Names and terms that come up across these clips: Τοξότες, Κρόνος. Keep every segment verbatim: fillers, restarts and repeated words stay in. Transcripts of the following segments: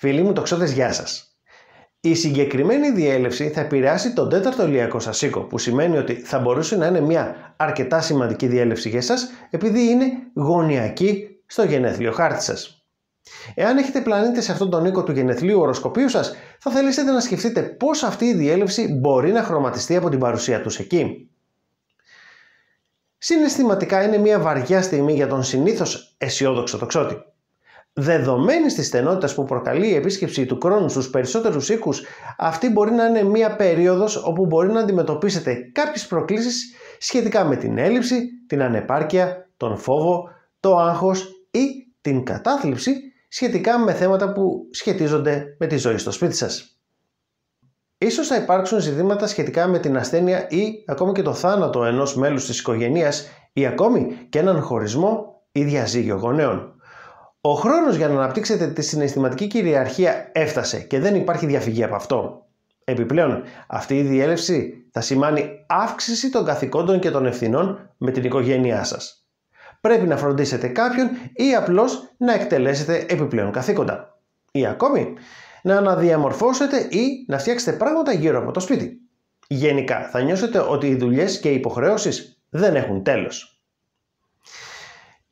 Φίλοι μου τοξότες, γεια σας. Η συγκεκριμένη διέλευση θα επηρεάσει τον τέταρτο ηλιακό σας οίκο, που σημαίνει ότι θα μπορούσε να είναι μια αρκετά σημαντική διέλευση για σας, επειδή είναι γωνιακή στο γενέθλιο χάρτη σας. Εάν έχετε πλανήτες σε αυτόν τον οίκο του γενεθλίου οροσκοπίου σας, θα θελήσετε να σκεφτείτε πώς αυτή η διέλευση μπορεί να χρωματιστεί από την παρουσία τους εκεί. Συναισθηματικά είναι μια βαριά στιγμή για τον συνήθως αισιόδοξο τοξότη. Δεδομένης της στενότητας που προκαλεί η επίσκεψη του Κρόνου στους περισσότερους οίκους, αυτή μπορεί να είναι μια περίοδος όπου μπορεί να αντιμετωπίσετε κάποιες προκλήσεις σχετικά με την έλλειψη, την ανεπάρκεια, τον φόβο, το άγχος ή την κατάθλιψη σχετικά με θέματα που σχετίζονται με τη ζωή στο σπίτι σας. Ίσως θα υπάρξουν ζητήματα σχετικά με την ασθένεια ή ακόμη και το θάνατο ενός μέλους της οικογένειας ή ακόμη και έναν χωρισμό ή διαζύγιο γονέων. Ο χρόνος για να αναπτύξετε τη συναισθηματική κυριαρχία έφτασε και δεν υπάρχει διαφυγή από αυτό. Επιπλέον, αυτή η διέλευση θα σημάνει αύξηση των καθηκόντων και των ευθυνών με την οικογένειά σας. Πρέπει να φροντίσετε κάποιον ή απλώς να εκτελέσετε επιπλέον καθήκοντα. Ή ακόμη, να αναδιαμορφώσετε ή να φτιάξετε πράγματα γύρω από το σπίτι. Γενικά, θα νιώσετε ότι οι δουλειές και οι υποχρεώσεις δεν έχουν τέλος.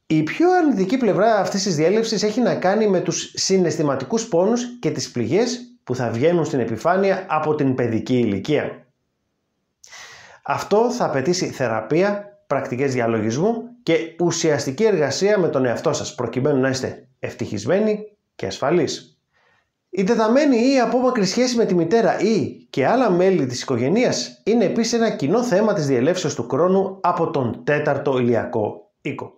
Η πιο αρνητική πλευρά αυτής της διέλευσης έχει να κάνει με τους συναισθηματικούς πόνους και τις πληγές που θα βγαίνουν στην επιφάνεια από την παιδική ηλικία. Αυτό θα απαιτήσει θεραπεία, πρακτικές διαλογισμού και ουσιαστική εργασία με τον εαυτό σας, προκειμένου να είστε ευτυχισμένοι και ασφαλείς. Η τεταμένη ή απόμακρη σχέση με τη μητέρα ή και άλλα μέλη της οικογένειας είναι επίσης ένα κοινό θέμα της διελεύσεως του Κρόνου από τον τέταρτο ηλιακό οίκο.